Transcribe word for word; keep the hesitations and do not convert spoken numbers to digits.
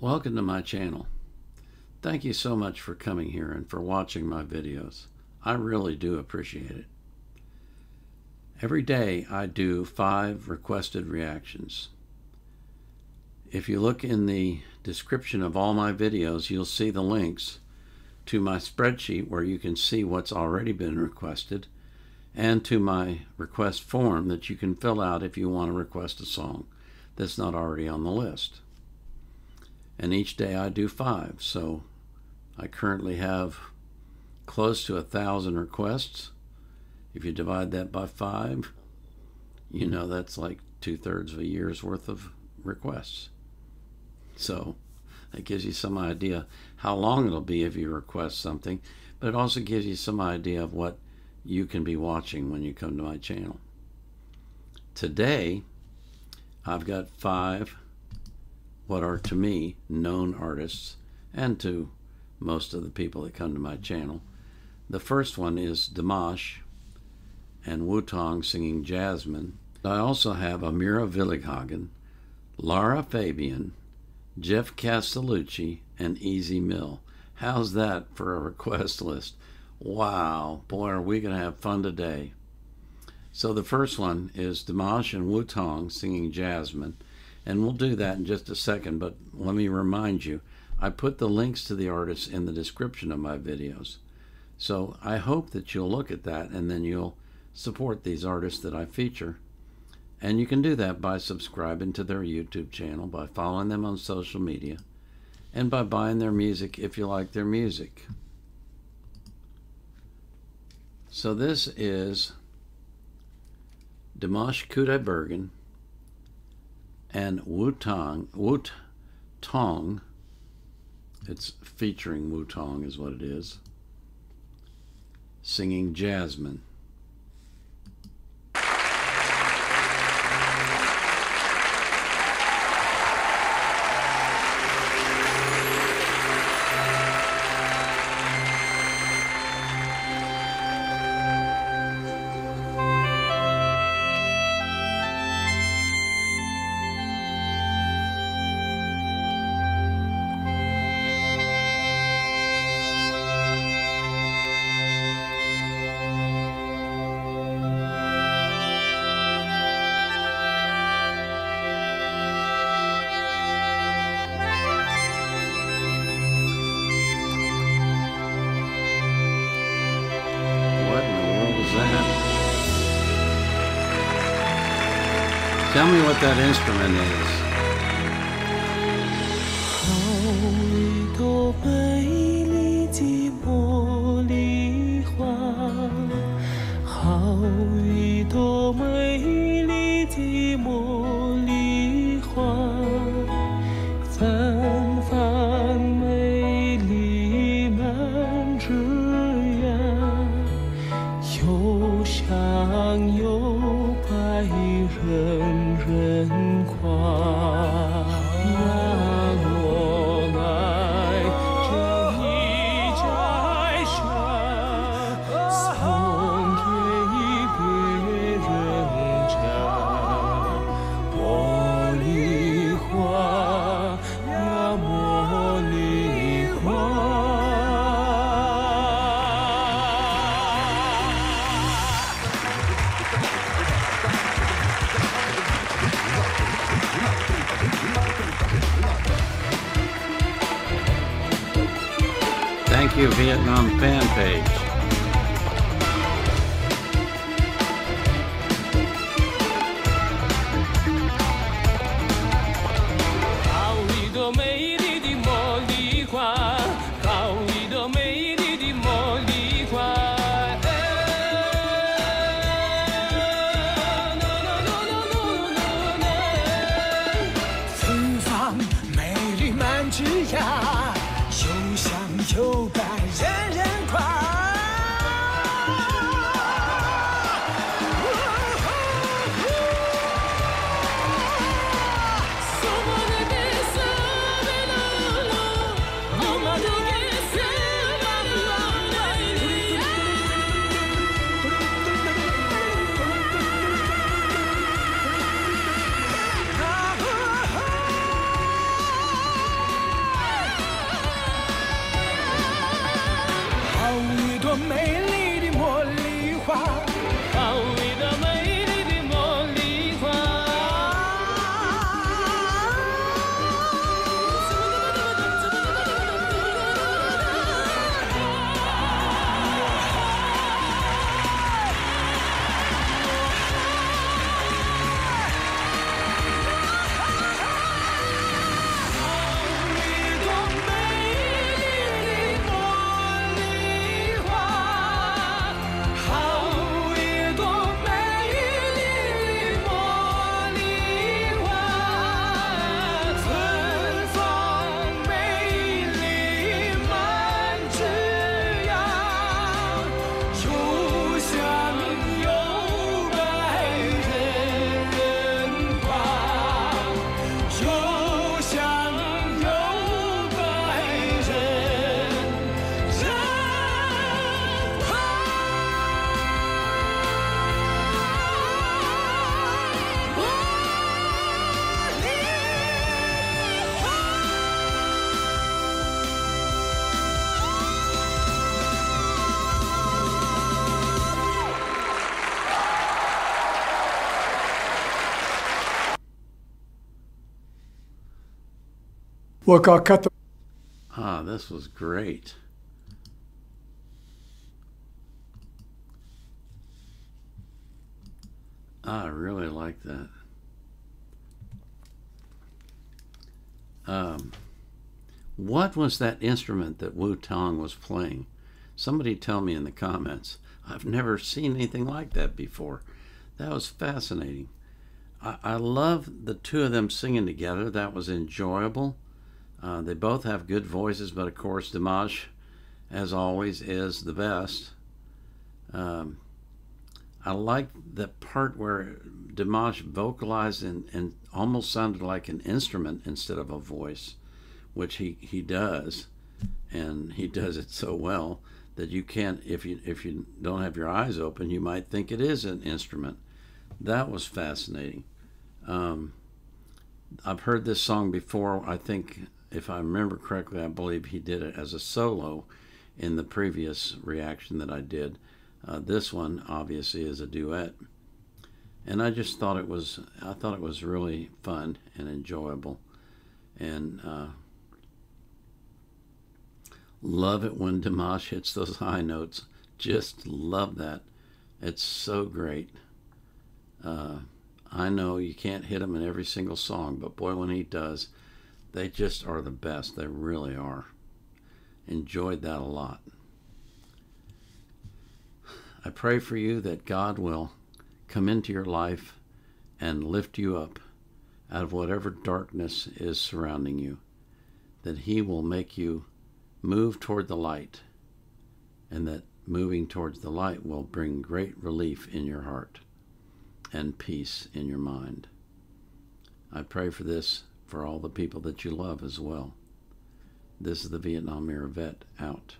Welcome to my channel. Thank you so much for coming here and for watching my videos. I really do appreciate it. Every day I do five requested reactions. If you look in the description of all my videos, you'll see the links to my spreadsheet where you can see what's already been requested, and to my request form that you can fill out if you want to request a song that's not already on the list. And each day I do five, so I currently have close to a thousand requests. If you divide that by five, you know that's like two-thirds of a year's worth of requests. So that gives you some idea how long it'll be if you request something, but it also gives you some idea of what you can be watching when you come to my channel. Today, I've got five what are to me known artists and to most of the people that come to my channel. The first one is Dimash and Wu Tong singing Jasmine. I also have Amira Willighagen, Lara Fabian, Jeff Castellucci, and Easy Mill. How's that for a request list? Wow, boy, are we going to have fun today. So the first one is Dimash and Wu Tong singing Jasmine, and we'll do that in just a second, but let me remind you, I put the links to the artists in the description of my videos. So I hope that you'll look at that and then you'll support these artists that I feature. And you can do that by subscribing to their YouTube channel, by following them on social media, and by buying their music if you like their music. So this is Dimash Qudaibergen and Wu Tong. Wu Tong, it's featuring Wu Tong is what it is, singing Jasmine. Tell me what that instrument is. Thank you, Vietnam fan page. Yeah, 又香又白，人人夸。Look, I'll cut the... Ah, this was great. Ah, I really like that. Um, what was that instrument that Wu Tong was playing? Somebody tell me in the comments. I've never seen anything like that before. That was fascinating. I, I love the two of them singing together. That was enjoyable. Uh, they both have good voices, but of course Dimash, as always, is the best. Um, I like the part where Dimash vocalized and, and almost sounded like an instrument instead of a voice, which he, he does, and he does it so well that you can't, if you, if you don't have your eyes open, you might think it is an instrument. That was fascinating. Um, I've heard this song before. I think, if I remember correctly, I believe he did it as a solo in the previous reaction that I did. Uh, this one obviously is a duet, and I just thought it was I thought it was really fun and enjoyable, and uh, love it when Dimash hits those high notes. Just love that. It's so great. Uh, I know you can't hit him in every single song, but boy, when he does, they just are the best. They really are. Enjoyed that a lot. I pray for you that God will come into your life and lift you up out of whatever darkness is surrounding you, that he will make you move toward the light, and that moving towards the light will bring great relief in your heart and peace in your mind. I pray for this for all the people that you love as well. This is the Vietnam Era Vet out.